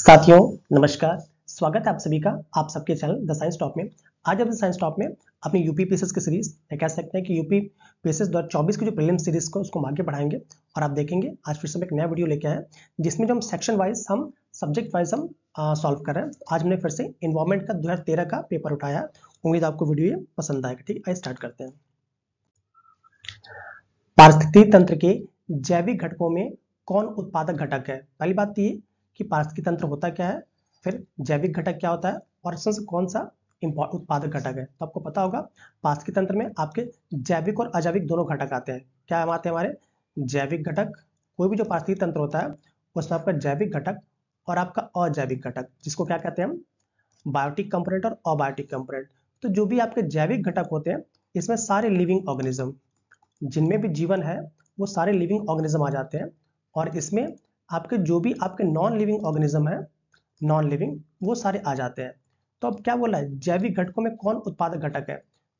साथियों नमस्कार, स्वागत है आप सभी का आप सबके चैनल द साइंस टॉप में। आज हम साइंस टॉप में अपनी यूपी पीसीएस की सीरीज कह सकते हैं कि यूपी पीसीएस 2024 की जो प्रीलिम सीरीज को उसको आगे बढ़ाएंगे। और आप देखेंगे आज फिर से हम एक नया वीडियो लेके आए हैं जिसमें जो हम सेक्शन वाइज हम सब्जेक्ट वाइज हम सॉल्व कर रहे हैं। आज हमने फिर से एनवायरमेंट का 2013 का पेपर उठाया। उम्मीद आपको वीडियो ये पसंद आएगा। ठीक है, स्टार्ट करते हैं। पारिस्थितिकी तंत्र के जैविक घटकों में कौन उत्पादक घटक है? पहली बात ये कि पारिस्थितिकी तंत्र होता क्या है, फिर जैविक घटक क्या होता है और इसमें से कौन सा उत्पादक घटक है। तो आपको पता होगा पारिस्थितिकी तंत्र में आपके जैविक और अजैविक दोनों घटक आते हैं। क्या आते हैं हमारे जैविक घटक। कोई भी जो पारिस्थितिकी तंत्र होता है उसमें आपका जैविक घटक और आपका अजैविक घटक, जिसको क्या कहते हैं हम, बायोटिक कंपोनेंट और अबायोटिक कंपोनेंट। तो जो भी आपके जैविक घटक होते हैं इसमें सारे लिविंग ऑर्गेनिज्म जिनमें भी जीवन है वो सारे लिविंग ऑर्गेनिज्म आ जाते हैं। और इसमें आपके जो भी आपके नॉन लिविंग ऑर्गेनिज्म है, नॉन लिविंग, वो सारे आ जाते हैं। तो अब क्या बोला है, जैविक घटकों में कौन उत्पादक घटक है।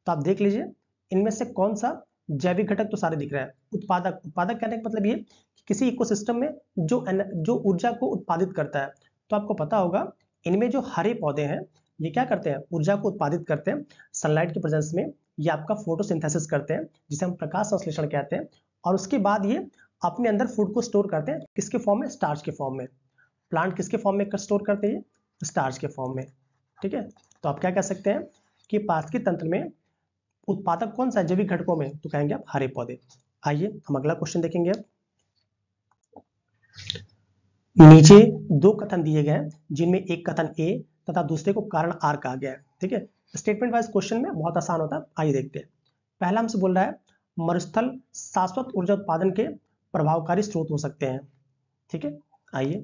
तो आप देख लीजिए इनमें से कौन सा जैविक घटक तो सारे दिख रहा है। उत्पादक, उत्पादक कहने का मतलब ये कि किसी इकोसिस्टम में जो ऊर्जा को उत्पादित करता है। तो आपको पता होगा इनमें जो हरे पौधे हैं ये क्या करते हैं, ऊर्जा को उत्पादित करते हैं सनलाइट के प्रेजेंस में। ये आपका फोटोसिंथेसिस करते हैं जिसे हम प्रकाश संश्लेषण कहते हैं। और उसके बाद ये अपने अंदर फूड को स्टोर करते हैं। किसके फॉर्म में? स्टार्च के फॉर्म में। प्लांट किसके फॉर्म में स्टोर करते हैं? स्टार्च के फॉर्म में। ठीक है, तो आप क्या कह सकते हैं कि पारिस्थितिकी तंत्र में उत्पादक कौन सा जैविक घटकों में, तो कहेंगे आप हरे पौधे। आइए हम अगला क्वेश्चन देखेंगे। नीचे दो कथन दिए गए हैं जिनमें एक कथन ए तथा दूसरे को कारण आर कहा गया है। ठीक है, स्टेटमेंट वाइज क्वेश्चन में बहुत आसान होता है। आइए देखते हैं। पहला हमसे बोल रहा है मरुस्थल शाश्वत ऊर्जा उत्पादन के प्रभावकारी स्रोत हो सकते हैं। ठीक है, आइए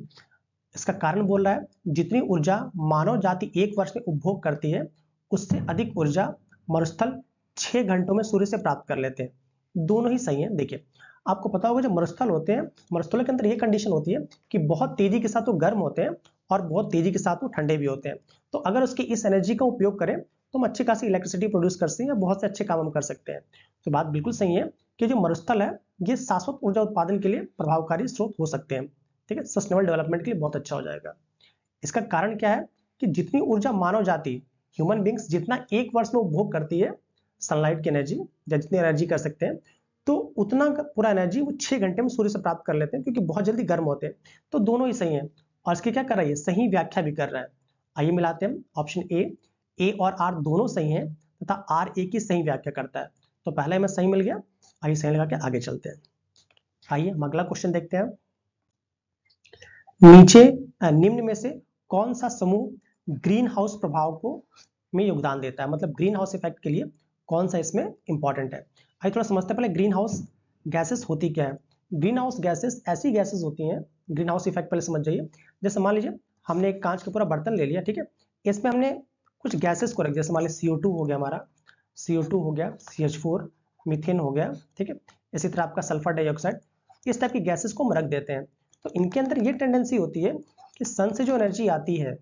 इसका कारण बोल रहा है जितनी ऊर्जा मानव जाति एक वर्ष में उपभोग करती है उससे अधिक ऊर्जा मरुस्थल 6 घंटों में सूर्य से प्राप्त कर लेते हैं। दोनों ही सही है। देखिए आपको पता होगा जो मरुस्थल होते हैं, मरुस्थलों के अंदर ये कंडीशन होती है कि बहुत तेजी के साथ वो गर्म होते हैं और बहुत तेजी के साथ वो ठंडे भी होते हैं। तो अगर उसकी इस एनर्जी का उपयोग करें तो हम अच्छी खासी इलेक्ट्रिसिटी प्रोड्यूस कर सकते हैं, बहुत से अच्छे काम हम कर सकते हैं। तो बात बिल्कुल सही है कि जो मरुस्थल है ये शाश्वत ऊर्जा उत्पादन के लिए प्रभावकारी स्रोत हो सकते हैं। ठीक है, सस्टेनेबल डेवलपमेंट के लिए बहुत अच्छा हो जाएगा। इसका कारण क्या है कि जितनी ऊर्जा मानव जाति, ह्यूमन बींग्स, जितना एक वर्ष में उपभोग करती है सनलाइट की एनर्जी, या जितनी एनर्जी कर सकते हैं, तो उतना पूरा एनर्जी वो 6 घंटे में सूर्य से प्राप्त कर लेते हैं क्योंकि बहुत जल्दी गर्म होते हैं। तो दोनों ही सही है और इसकी क्या कर रही है, सही व्याख्या भी कर रहा है। आइए मिलाते हैं ऑप्शन ए और आर दोनों सही है तथा आर ए की सही व्याख्या करता है। तो पहला हमें सही मिल गया। आइए सही लगा के आगे चलते हैं। आइए हम अगला क्वेश्चन देखते हैं। नीचे निम्न में से कौन सा समूह ग्रीन हाउस प्रभाव को में योगदान देता है, मतलब ग्रीन हाउस इफेक्ट के लिए कौन सा इसमें इंपॉर्टेंट है। आइए थोड़ा समझते हैं पहले ग्रीन हाउस गैसेस होती क्या है। ग्रीन हाउस गैसेस ऐसी गैसेस होती हैं, ग्रीन हाउस इफेक्ट पहले समझ जाइए। जैसे मान लीजिए हमने एक कांच का पूरा बर्तन ले लिया। ठीक है, इसमें हमने कुछ गैसेस को रख दिया। जैसे मान लीजिए CO2 हो गया, हमारा CO2 हो गया, CH4, मीथेन हो गया। ठीक है, इसी तरह आपका सल्फर डाइऑक्साइड, इस टाइप की गैसेस को हम रख देते हैं। तो इनके अंदर ये टेंडेंसी होती है कि सन से जो एनर्जी आती है,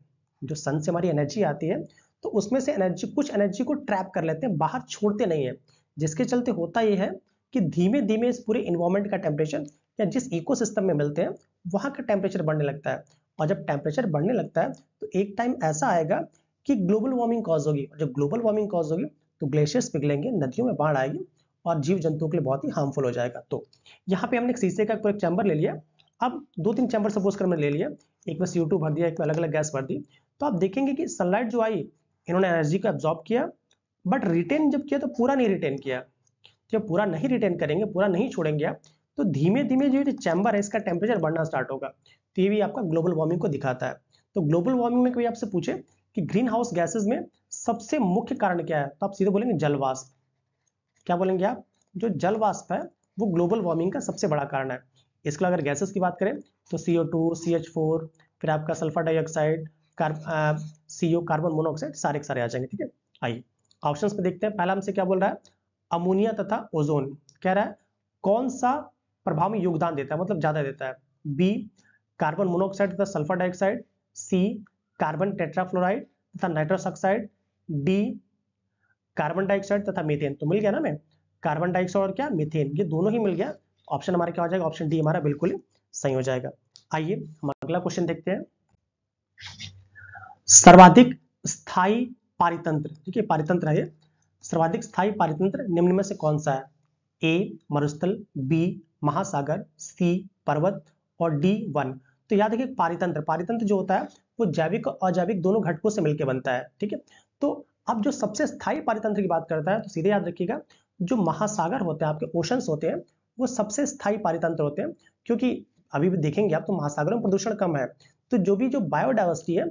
जो सन से हमारी एनर्जी आती है, तो उसमें से एनर्जी, कुछ एनर्जी को ट्रैप कर लेते हैं, बाहर छोड़ते नहीं है। जिसके चलते होता ये है कि धीमे धीमे इस पूरे इन्वायरमेंट का टेम्परेचर, या जिस इकोसिस्टम में मिलते हैं वहाँ का टेम्परेचर बढ़ने लगता है। और जब टेम्परेचर बढ़ने लगता है तो एक टाइम ऐसा आएगा कि ग्लोबल वार्मिंग कॉज होगी। और जब ग्लोबल वार्मिंग कॉज होगी तो ग्लेशियर्स पिघलेंगे, नदियों में बाढ़ आएगी और जीव जंतुओं के लिए बहुत ही हार्मफुल हो जाएगा। तो यहाँ पे हमने एक शीशे का एक चैम्बर ले लिया। अब 2-3 चैम्बर सपोज कर हमने ले लिया, एक में CO2 भर दिया, एक में अलग अलग गैस भर दी। तो आप देखेंगे कि सनलाइट जो आई इन्होंने एनर्जी को एब्जॉर्ब किया, बट रिटेन जब किया तो पूरा नहीं रिटेन किया। जब पूरा नहीं रिटेन करेंगे, पूरा नहीं छोड़ेंगे आप, तो धीमे धीमे जो चैम्बर है इसका टेम्परेचर बढ़ना स्टार्ट होगा। तो ये भी आपका ग्लोबल वार्मिंग को दिखाता है। तो ग्लोबल वार्मिंग में कोई आपसे पूछे कि ग्रीन हाउस गैसेज में सबसे मुख्य कारण क्या है, तो आप सीधे बोलेंगे जलवाष्प। क्या बोलेंगे आप, जो जल वाष्प है वो ग्लोबल वार्मिंग का सबसे बड़ा कारण है। इसके अगर गैसेस की बात करें तो CO2, CH4, फिर आपका sulphur dioxide, CO, carbon monoxide, सारे के सारे आ जाएंगे। ठीक है, आइए ऑप्शंस पे देखते हैं। पहला हमसे क्या बोल रहा है, अमोनिया तथा ओजोन। कह रहा है कौन सा प्रभाव में योगदान देता है, मतलब ज्यादा देता है। B कार्बन मोनोऑक्साइड तथा sulphur dioxide, C carbon tetrafluoride तथा nitrous oxide, D carbon dioxide तथा मीथेन। तो मिल गया ना हमें कार्बन डाइऑक्साइड और क्या, मीथेन, ये दोनों ही मिल गया। ऑप्शन हमारा क्या हो जाएगा, ऑप्शन डी हमारा बिल्कुल ही सही हो जाएगा। आइए हम अगला क्वेश्चन देखते हैं। सर्वाधिक स्थायी पारितंत्र, ठीक है, पारितंत्र है ये। सर्वाधिक स्थायी पारितंत्र निम्न में से कौन सा है? ए मरुस्थल, बी महासागर, सी पर्वत और डी वन। तो याद रखिए पारितंत्र, पारितंत्र जो होता है वो जैविक और अजैविक दोनों घटकों से मिलकर बनता है, ठीक है। तो अब जो सबसे स्थायी पारितंत्र की बात करता है तो सीधे याद रखिएगा जो महासागर होते हैं, आपके ओशंस होते हैं, वो सबसे स्थायी पारितंत्र होते हैं, क्योंकि अभी भी देखेंगे आप तो महासागरों में प्रदूषण कम है, तो जो भी जो बायोडाइवर्सिटी है,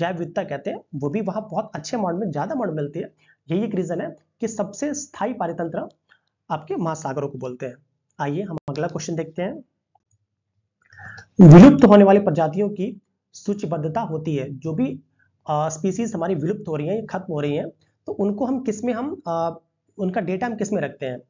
जैव विविधता कहते हैं, वो भी वहाँ बहुत अच्छे अमाउंट में, ज्यादा अमाउंट मिलती है। यही एक रीजन है कि सबसे स्थायी पारितंत्र आपके महासागरों को बोलते हैं। आइए हम अगला क्वेश्चन देखते हैं। विलुप्त होने वाली प्रजातियों की सूचीबद्धता होती है, जो भी स्पीसीज हमारी विलुप्त हो रही है, खत्म हो रही है, तो उनको हम किसमें, हम उनका डेटा हम किसमें रखते हैं?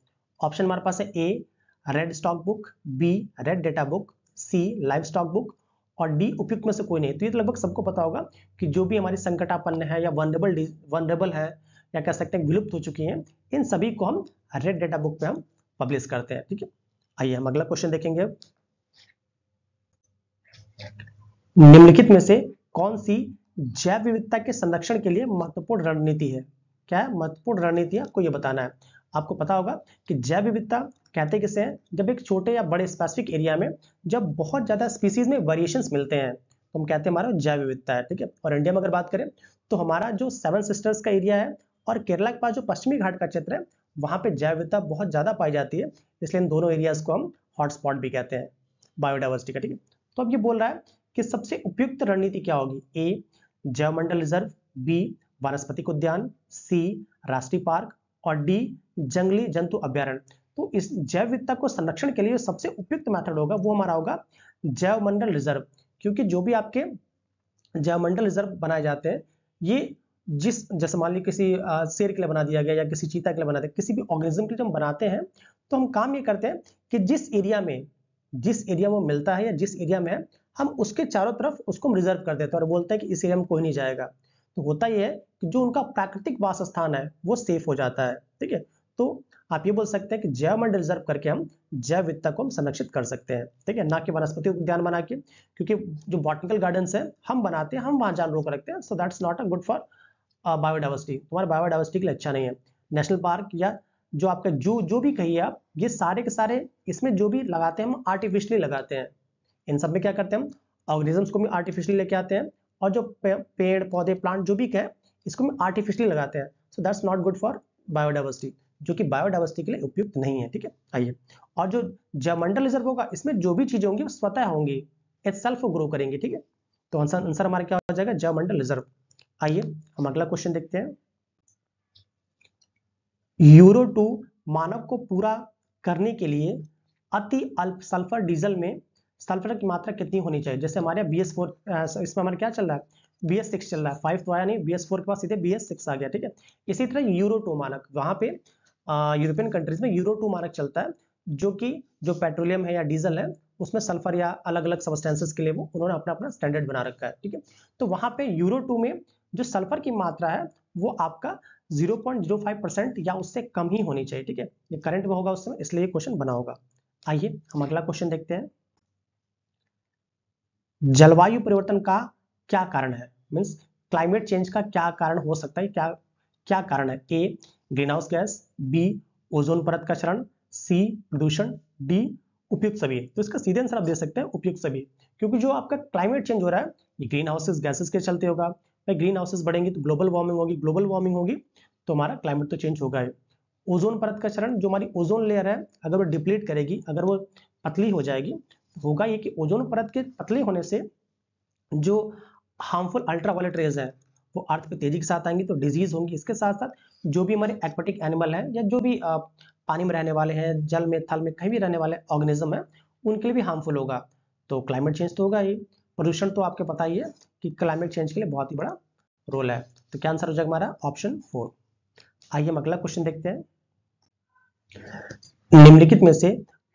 ऑप्शन हमारे पास है A red stock book, B red data book, C live stock book और डी उपयुक्त में से कोई नहीं। तो ये तो लगभग सबको पता होगा कि जो भी हमारी संकटापन्न है या वनरेबल है या कह सकते हैं विलुप्त हो चुकी हैं, इन सभी को हम रेड डेटा बुक पे हम पब्लिश करते हैं, ठीक है। आइए हम अगला क्वेश्चन देखेंगे। निम्नलिखित में से कौन सी जैव विविधता के संरक्षण के लिए महत्वपूर्ण रणनीति है? क्या है महत्वपूर्ण रणनीति है, आपको ये बताना है। आपको पता होगा कि जैव विविधता कहते किसे हैं? जब एक छोटे या बड़े स्पेसिफिक एरिया में जब बहुत ज्यादा स्पीसीज में वेरिएशंस मिलते हैं तो हम कहते हैं हमारा जैव विविधता है, ठीक है। और इंडिया में अगर बात करें तो हमारा जो सेवन सिस्टर्स का एरिया है और केरला के पास जो पश्चिमी घाट का क्षेत्र है, वहां पे जैव विविधता बहुत ज्यादा पाई जाती है, इसलिए इन दोनों एरियाज को हम हॉटस्पॉट भी कहते हैं बायोडाइवर्सिटी का, ठीक है। तो अब ये बोल रहा है कि सबसे उपयुक्त रणनीति क्या होगी? ए जैवमंडल रिजर्व, बी वानस्पतिक उद्यान, सी राष्ट्रीय पार्क और डी जंगली जंतु अभ्यारण्य। तो इस जैव विविधता को संरक्षण के लिए सबसे उपयुक्त मेथड होगा वो हमारा होगा जैवमंडल रिजर्व, क्योंकि जो भी आपके जैवमंडल रिजर्व बनाए जाते हैं, ये जिस जैसे मान लीजिए किसी शेर के लिए बना दिया गया या किसी चीता के लिए बना दिया, किसी भी ऑर्गेनिज्म के लिए हम बनाते हैं तो हम काम ये करते हैं कि जिस एरिया में वो मिलता है या जिस एरिया में है, हम उसके चारों तरफ उसको हम रिजर्व कर देते हैं और बोलते हैं कि इस एरिया में कोई नहीं जाएगा। तो होता यह है कि जो उनका प्राकृतिक वासस्थान है वो सेफ हो जाता है, ठीक है। तो आप ये बोल सकते हैं कि जैवमंडल रिजर्व करके हम जैव विविधता को हम संरक्षित कर सकते हैं, ठीक है, ना कि वनस्पति उद्यान बना के, क्योंकि जो बॉटनिकल गार्डन्स है हम बनाते हैं, हम वहां जान रोक रखते हैं, so that's not a good for biodiversity, तुम्हारा बायोडाइवर्सिटी के लिए अच्छा नहीं है। नेशनल पार्क या जो आपका जू, जो भी कहिए आप, ये सारे के सारे इसमें जो भी लगाते हैं हम आर्टिफिशियली लगाते हैं, इन सब में क्या करते हैं हम ऑर्गेनिजम्स को भी आर्टिफिशियली लेके आते हैं और जो पेड़ पौधे प्लांट जो भी कहें इसको हम आर्टिफिशियली लगाते हैं, so that's not good for biodiversity, जो कि बायोडाइवर्सिटी के लिए उपयुक्त नहीं है, ठीक है। आइए, और जो जैवमंडल रिजर्व होगा इसमें जो भी चीजें होंगी वो स्वतः होंगी, इटसेल्फ ग्रो करेंगी, ठीक है। तो आंसर हमारा क्या हो जाएगा? जैवमंडल रिजर्व। आइए हम अगला क्वेश्चन देखते हैं। यूरो 2 मानव को पूरा करने के लिए अति अल्प सल्फर डीजल में सल्फर की मात्रा कितनी होनी चाहिए? जैसे हमारे यहाँ BS4, इसमें हमारे क्या चल रहा है, BS6 चल रहा है, 5 तो आया नहीं, BS4 के बाद सीधे BS6 आ गया, ठीक है। इसी तरह यूरो 2 मानक, वहां पे यूरोपियन कंट्रीज में यूरो 2 मानक चलता है, जो कि जो पेट्रोलियम है या डीजल है उसमें सल्फर या अलग अलग सबस्टेंसेस के लिए वो उन्होंने अपना अपना स्टैंडर्ड बना रखा है, ठीक है। तो वहां पे यूरो 2 में जो सल्फर की मात्रा है वो आपका 0.05% या उससे कम ही होनी चाहिए, ठीक है। ये करंट में होगा उस समय, इसलिए क्वेश्चन बना होगा। आइए हम अगला क्वेश्चन देखते हैं। जलवायु परिवर्तन का क्या कारण है, मींस क्लाइमेट चेंज का क्या कारण हो सकता है, क्या कारण है? A greenhouse gas, B ozone परत का क्षरण, सी प्रदूषण, डी उपयुक्त सभी। तो इसका सीधे आंसर आप दे सकते हैं उपयुक्त सभी, क्योंकि जो आपका क्लाइमेट चेंज हो रहा है ये ग्रीन हाउसेस गैसेस के चलते होगा, भाई ग्रीन हाउसेस बढ़ेंगे तो ग्लोबल वार्मिंग होगी तो हमारा क्लाइमेट तो चेंज होगा ही। ओजोन परत का क्षरण, जो हमारी ओजोन लेयर है अगर वो डिप्लीट करेगी, अगर वो पतली हो जाएगी, होगा ये कि ओजोन परत के पतले होने से जो हार्मफुल अल्ट्रावायलेट रेज है वो अर्थ पे तेजी के साथ आएंगी तो डिजीज होंगी। इसके साथ साथ जो भी हमारे एक्वाटिक एनिमल हैं या जो भी पानी में रहने वाले हैं, जल में, थल में, कहीं भी रहने वाले ऑर्गेनिज्म है, उनके लिए भी हार्मफुल होगा। तो क्लाइमेट चेंज तो होगा ही। प्रदूषण तो आपको पता ही है कि क्लाइमेट चेंज के लिए बहुत ही बड़ा रोल है। तो क्या आंसर हो जाएगा हमारा? ऑप्शन 4। आइए हम अगला क्वेश्चन देखते हैं। निम्नलिखित में से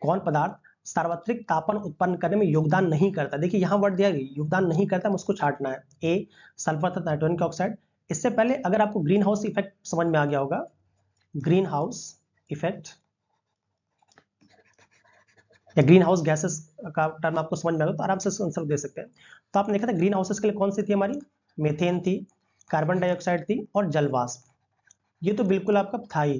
कौन पदार्थ सार्वत्रिक तापन उत्पन्न करने में योगदान नहीं करता? देखिए यहाँ वर्ड दिया गया योगदान नहीं करता, हम उसको छांटना है। ए सल्फर तथा नाइट्रोजन का ऑक्साइड। इससे पहले अगर आपको ग्रीन हाउस इफेक्ट समझ में आ गया होगा, ग्रीन हाउस इफेक्ट या ग्रीन हाउस गैसेस का टर्म आपको समझ में आएगा तो आराम से आंसर दे सकते हैं। तो आपने देखा था ग्रीन हाउसेस के लिए कौन सी थी हमारी, मीथेन थी, कार्बन डाइऑक्साइड थी और जलवाष्प, ये तो बिल्कुल आपका था ही,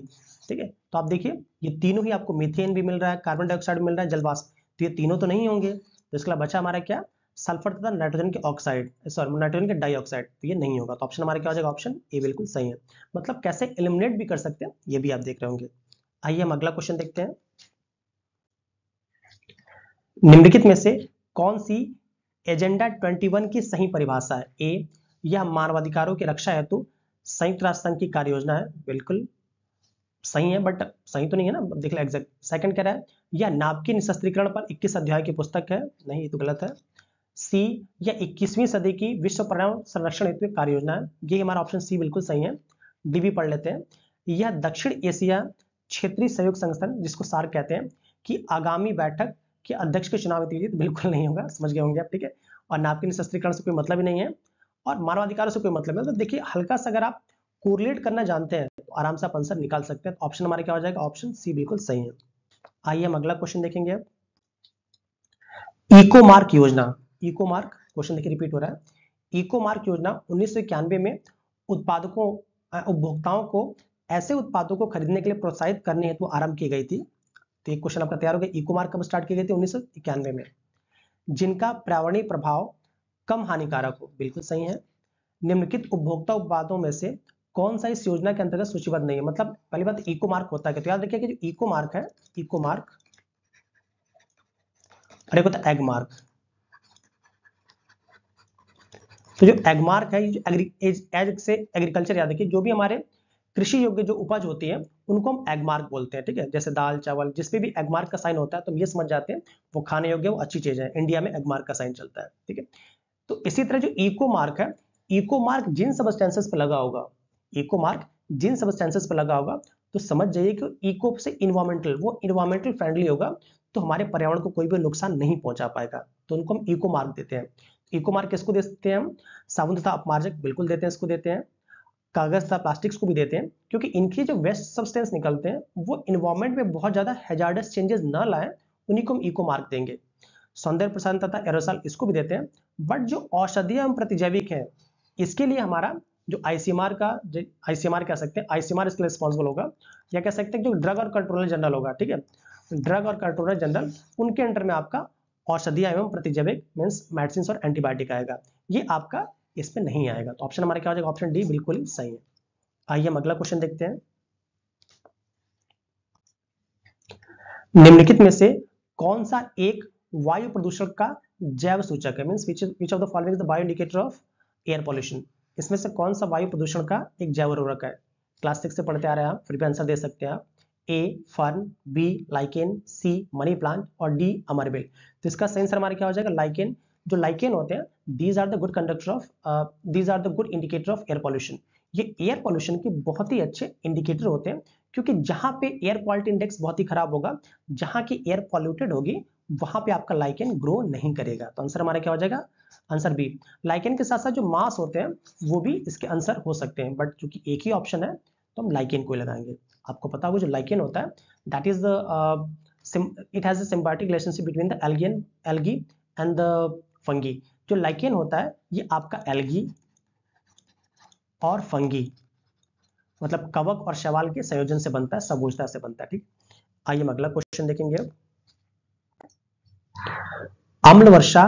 ठीक है। तो आप देखिए ये तीनों ही आपको मीथेन भी मिल रहा है, कार्बन डाइऑक्साइड मिल रहा है, जलवाष्प, तो ये तीनों तो नहीं होंगे। तो इसके अलावा बचा हमारा क्या, सल्फर तथा नाइट्रोजन के ऑक्साइड, सॉरी नाइट्रोजन के डाइऑक्साइड, तो ये नहीं होगा। तो ऑप्शन हमारा क्या हो जाएगा, ऑप्शन ए बिल्कुल सही है। मतलब कैसे एलिमिनेट भी कर सकते हैं ये भी आप देख रहे होंगे। आइए हम अगला क्वेश्चन देखते हैं। निम्नलिखित में से कौन सी एजेंडा 21 की सही परिभाषा है। ए, यह मानवाधिकारों की रक्षा हेतु संयुक्त राष्ट्र संघ की कार्य योजना है, बिल्कुल सही है, बट सही तो नहीं है ना, देख लें एग्जैक्ट। सेकंड कह रहा है यह नाभिकीय निशस्त्रीकरण पर 21 अध्याय की पुस्तक है, नहीं ये तो गलत है। सी, यह 21वीं सदी की विश्व पर्यावरण संरक्षण हेतु कार्य योजना है, ये हमारा ऑप्शन सी बिल्कुल सही है। डी भी पढ़ लेते हैं, यह दक्षिण एशिया क्षेत्रीय सहयोग संगठन जिसको सार्क कहते हैं कि आगामी बैठक कि अध्यक्ष के चुनाव होती है, तो बिल्कुल नहीं होगा, समझ गए होंगे आप, ठीक है। और नाभिकीय निशस्त्रीकरण से कोई मतलब ही नहीं है और मानवाधिकारों से कोई मतलब नहीं है। तो देखिए हल्का सा अगर आप कोरिलेट करना जानते हैं तो आराम से आप आंसर निकाल सकते हैं। तो ऑप्शन हमारा क्या हो जाएगा, ऑप्शन सी बिल्कुल सही है। आइए हम अगला क्वेश्चन देखेंगे अब, इको मार्क योजना। इको मार्क क्वेश्चन देखिए रिपीट हो रहा है। इको मार्क योजना 1991 में उत्पादकों उपभोक्ताओं को ऐसे उत्पादों को खरीदने के लिए प्रोत्साहित करने हेतु आरंभ की गई थी। तो एक क्वेश्चन आपका तैयार हो गया, इको मार्क कब स्टार्ट की गई थी, 1991 में। जिनका पर्यावरणीय प्रभाव कम हानिकारक हो, बिल्कुल सही है। निम्नलिखित उपभोक्ता उत्पादों में से कौन सा इस योजना के अंतर्गत सूचीबद्ध नहीं है। मतलब पहली बात इको मार्क होता है, तो याद रखिए कि जो इको मार्क है, इको मार्क और एक होता है एग मार्क। तो जो एग मार्क है एग से एग्रीकल्चर, याद रखिए जो भी हमारे कृषि योग्य जो उपज होती है उनको हम एगमार्क बोलते हैं, ठीक है। जैसे दाल चावल जिसपे भी एगमार्क का साइन होता है तो हम ये समझ जाते हैं वो खाने योग्य, वो अच्छी चीज है। इंडिया में एगमार्क का साइन चलता है, ठीक है। तो इसी तरह जो इको मार्क है, इको मार्क जिन सबस्टेंसेस पर लगा होगा, इको मार्क जिन सबस्टेंसेस पर लगा होगा तो समझ जाइए कि इको से इन्वायरमेंटल, वो इन्वायरमेंटल फ्रेंडली होगा, तो हमारे पर्यावरण को कोई भी नुकसान नहीं पहुंचा पाएगा, तो उनको हम इको मार्क देते हैं। इको मार्क किसको देते हैं हम, साबुन तथा अपमार्जक बिल्कुल देते हैं, इसको देते हैं, कागज तथा प्लास्टिक्स को भी देते हैं, क्योंकि इनकी जो वेस्ट सब्सटेंस निकलते हैं वो इन्वायरमेंट में बहुत ज्यादा हैजार्डस चेंजेस ना लाएं, उन्हीं को हम इको मार्क देंगे। सौंदर्य प्रसाधन तथा एरोसॉल इसको भी देते हैं, बट जो औषधीय एवं प्रतिजैविक है इसके लिए हमारा जो आईसीएमआर का, आईसीएमआर कह सकते हैं, आईसीएमआर इसके लिए रिस्पॉन्सिबल होगा, या कह सकते हैं जो ड्रग और कंट्रोलर जनरल होगा, ठीक है। ड्रग और कंट्रोलर जनरल उनके अंडर में आपका औषधीय एवं प्रतिजैविक मीन्स मेडिसिन और एंटीबायोटिक आएगा, ये आपका इस पे नहीं आएगा। तो ऑप्शन हमारा क्या हो जाएगा, ऑप्शन डी बिल्कुल ही सही है। आइए हम अगला क्वेश्चन देखते हैं। निम्नलिखित में से कौन सा एक वायु प्रदूषण का जैव सूचक है, means which of the following is the bio indicator of air pollution. इसमें से कौन सा वायु प्रदूषण का एक जैव उर्वरक है, क्लास 6 से पढ़ते आ रहे हैं आप, फिर भी आंसर दे सकते हैं आप। A fern, B lichen, C money plant और डी अमरबेल। तो इसका सही आंसर हमारा क्या हो जाएगा, लाइकेन। जो लाइकेन होते हैं these are the good conductor of, these are the good indicator of air pollution, ये एयर पॉल्यूशन के बहुत ही अच्छे इंडिकेटर होते हैं, क्योंकि जहां पे एयर क्वालिटी इंडेक्स बहुत ही खराब होगा, जहां की एयर पॉल्यूटेड होगी वहां पे आपका लाइकेन ग्रो नहीं करेगा। तो आंसर हमारा क्या हो जाएगा, आंसर बी। लाइकेन के साथ साथ जो मास होते हैं वो भी इसके आंसर हो सकते हैं, बट चूंकि एक ही ऑप्शन है तो हम लाइकेन को लगाएंगे। आपको पता होगा जो लाइकेन होता है that is the, it has a symbiotic relationship between the algae and the fungi. जो लाइकेन होता है ये आपका एल्गी और फंगी मतलब कवक और शैवाल के संयोजन से बनता है, सबूजता से बनता है, ठीक। आइए हम अगला क्वेश्चन देखेंगे। अम्ल वर्षा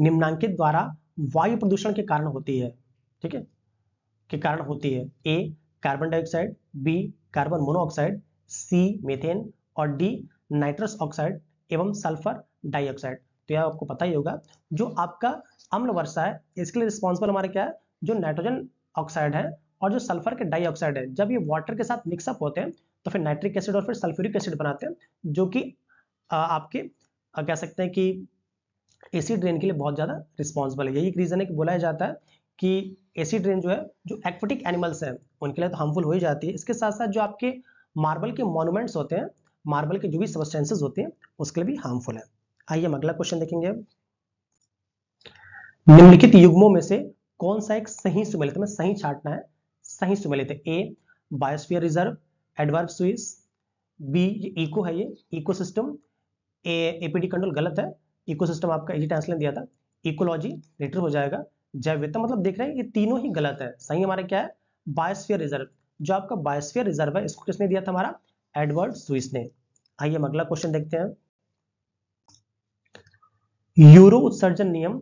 निम्नांकित द्वारा वायु प्रदूषण के कारण होती है, ठीक है, के कारण होती है। A carbon dioxide, B carbon monoxide, C methane और डी नाइट्रस ऑक्साइड एवं सल्फर डाइऑक्साइड। तो यह आपको पता ही होगा जो आपका अम्ल वर्षा है इसके लिए रिस्पॉन्सिबल हमारा क्या है, जो नाइट्रोजन ऑक्साइड है और जो सल्फर के डाइऑक्साइड है, जब ये वाटर के साथ मिक्सअप होते हैं तो फिर नाइट्रिक एसिड और फिर सल्फ्यूरिक एसिड बनाते हैं, जो कि आपके कह सकते हैं कि एसिड रेन के लिए बहुत ज्यादा रिस्पॉन्सिबल है। यही एक रीजन है कि बोला जाता है कि एसिड रेन जो है जो एक्वेटिक एनिमल्स हैं उनके लिए तो हार्मफुल हो ही जाती है, इसके साथ साथ जो आपके मार्बल के मोनूमेंट्स होते हैं, मार्बल के जो भी सबस्टेंसेज होते हैं उसके लिए भी हार्मफुल है। आइए हम अगला क्वेश्चन देखेंगे। निम्नलिखित युग्मों में से कौन सा एक सही सुमेलित है, सही छांटना है, सही सुमेलित है। ए बायोस्फीयर रिजर्व, एडवर्ब स्विस, बी इको है, ये इकोसिस्टम, एपीडी कंट्रोल गलत है, इकोसिस्टम आपका इजी ट्रांसलेट दिया था, इकोलॉजी रिटर्न हो जाएगा, जैव विविधता, मतलब देख रहे हैं ये तीनों ही गलत है। सही हमारा क्या है, बायोस्फीयर रिजर्व, जो आपका बायोस्फीयर रिजर्व है इसको किसने दिया था, हमारा एडवर्ड स्विस ने। आइए हम अगला क्वेश्चन देखते हैं। यूरो उत्सर्जन नियम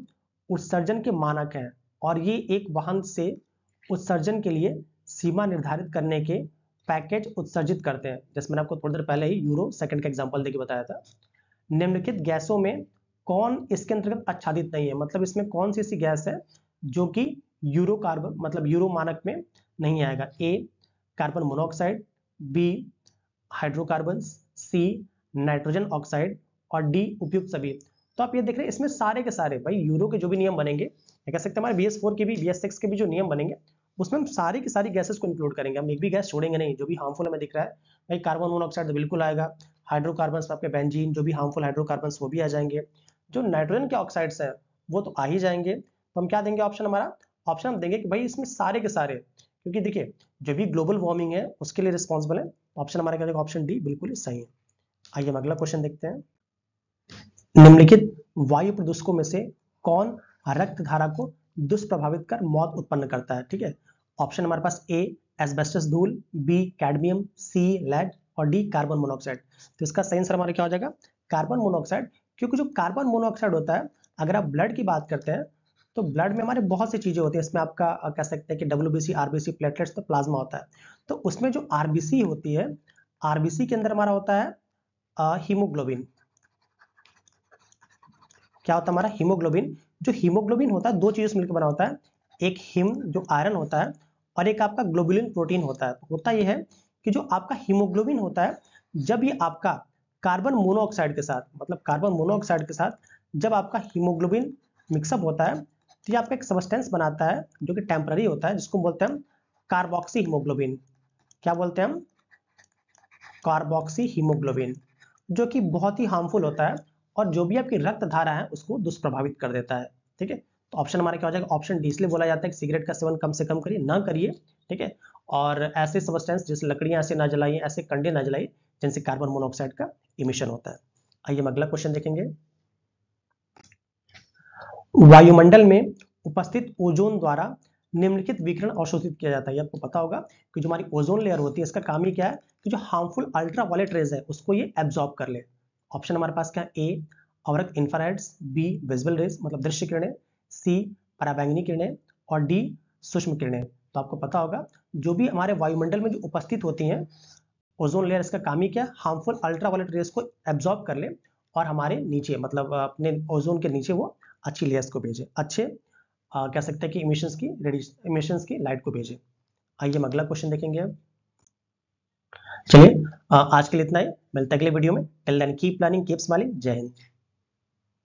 उत्सर्जन के मानक हैं और ये एक वाहन से उत्सर्जन के लिए सीमा निर्धारित करने के पैकेज उत्सर्जित करते हैं। जैसे मैंने आपको थोड़ी देर पहले ही यूरो सेकंड का एग्जांपल देके बताया था। निम्नलिखित गैसों में कौन इसके अंतर्गत आच्छादित नहीं है, मतलब इसमें कौन सी ऐसी गैस है जो कि यूरो कार्बन मतलब यूरो मानक में नहीं आएगा। A carbon monoxide, B hydrocarbon, C nitrogen oxide और डी उपयुक्त सभी। तो आप ये देख रहे हैं इसमें सारे के सारे भाई यूरो के जो भी नियम बनेंगे, कह सकते हैं हमारे BS4 के भी BS6 के भी जो नियम बनेंगे उसमें हम सारी की सारी गैसेस को इंक्लूड करेंगे, हम एक भी गैस छोड़ेंगे नहीं जो भी हार्मफुल हमें दिख रहा है। भाई कार्बन मोनोऑक्साइड तो बिल्कुल आएगा, हाइड्रोकार्बन आपके बेंजीन जो भी हार्मफुल हाइड्रोकार्बन वो भी आ जाएंगे, जो नाइट्रोजन के ऑक्साइड्स हैं वो तो आ ही जाएंगे। तो हम क्या देंगे ऑप्शन, हमारा ऑप्शन हम देंगे कि भाई इसमें सारे के सारे, क्योंकि देखिए जो भी ग्लोबल वार्मिंग है उसके लिए रिस्पॉन्सिबल है। ऑप्शन हमारा क्या, ऑप्शन डी बिल्कुल ही सही है। आइए हम अगला क्वेश्चन देखते हैं। निम्नलिखित वायु प्रदूषकों में से कौन रक्तधारा को दुष्प्रभावित कर मौत उत्पन्न करता है, ठीक है। ऑप्शन हमारे पास ए एस्बेस्टस धूल, बी कैडमियम, सी लेड और डी कार्बन मोनोऑक्साइड। तो इसका सही आंसर हमारा क्या हो जाएगा, कार्बन मोनोऑक्साइड, क्योंकि जो कार्बन मोनोऑक्साइड होता है, अगर आप ब्लड की बात करते हैं तो ब्लड में हमारे बहुत सी चीजें होती है। इसमें आपका कह सकते हैं कि WBC, RBC, प्लेटलेट्स तो प्लाज्मा होता है। तो उसमें जो RBC होती है, RBC के अंदर हमारा होता है हीमोग्लोबिन। क्या होता है हमारा हीमोग्लोबिन, जो हीमोग्लोबिन होता है दो चीजों से मिलकर बना होता है, एक हीम जो आयरन होता है और एक आपका ग्लोबुलिन प्रोटीन होता है। होता यह है कि जो आपका हीमोग्लोबिन होता है, जब ये आपका कार्बन मोनोऑक्साइड के साथ मतलब कार्बन मोनोऑक्साइड के साथ जब आपका हीमोग्लोबिन मिक्सअप होता है तो ये आपका एक सब्सटेंस बनाता है जो कि टेम्पररी होता है, जिसको बोलते हैं हम कार्बोक्सी हीमोग्लोबिन। क्या बोलते हैं हम, कार्बोक्सी हीमोग्लोबिन, जो कि बहुत ही हार्मफुल होता है और जो भी आपकी रक्त धारा है उसको दुष्प्रभावित कर देता है, ठीक है। तो ऑप्शन हमारा क्या हो जाएगा, ऑप्शन डी। इसलिए बोला जाता है कि सिगरेट का सेवन कम से कम करिए, ना करिए, ठीक है। और ऐसे सब्सटेंस जैसे लकड़ियां ऐसे ना जलाइए, ऐसे कंडे ना जलाइए जिनसे कार्बन मोनोऑक्साइड का इमिशन होता है। आइए हम अगला क्वेश्चन देखेंगे। वायुमंडल में उपस्थित ओजोन द्वारा निम्नलिखित विकिरण अवशोषित किया जाता है। आपको पता होगा कि जो हमारी ओजोन लेयर होती है इसका काम ही क्या है कि जो हार्मफुल अल्ट्रावायलेट रेज है उसको ये एब्जॉर्ब कर ले। ऑप्शन हमारे पास क्या है, ए अवरक्त इंफ्रारेड्स, बी विजिबल रेज मतलब दृश्य किरणें, सी पराबैंगनी किरणें और डी सूक्ष्म किरणें। तो आपको पता होगा जो भी हमारे वायुमंडल में जो उपस्थित होती हैं, ओजोन लेयर इसका काम ही क्या है, हार्मफुल अल्ट्रावायलेट रेज को एब्जॉर्ब कर ले और हमारे नीचे मतलब अपने ओजोन के नीचे वो अच्छी लेयर्स को भेजे, अच्छे कह सकते हैं कि इमिशंस की लाइट को भेजे। आइए हम अगला क्वेश्चन देखेंगे। चलिए आज के लिए इतना ही, मिलते हैं अगले वीडियो में। Till then keep learning, keep smiling. जय हिंद।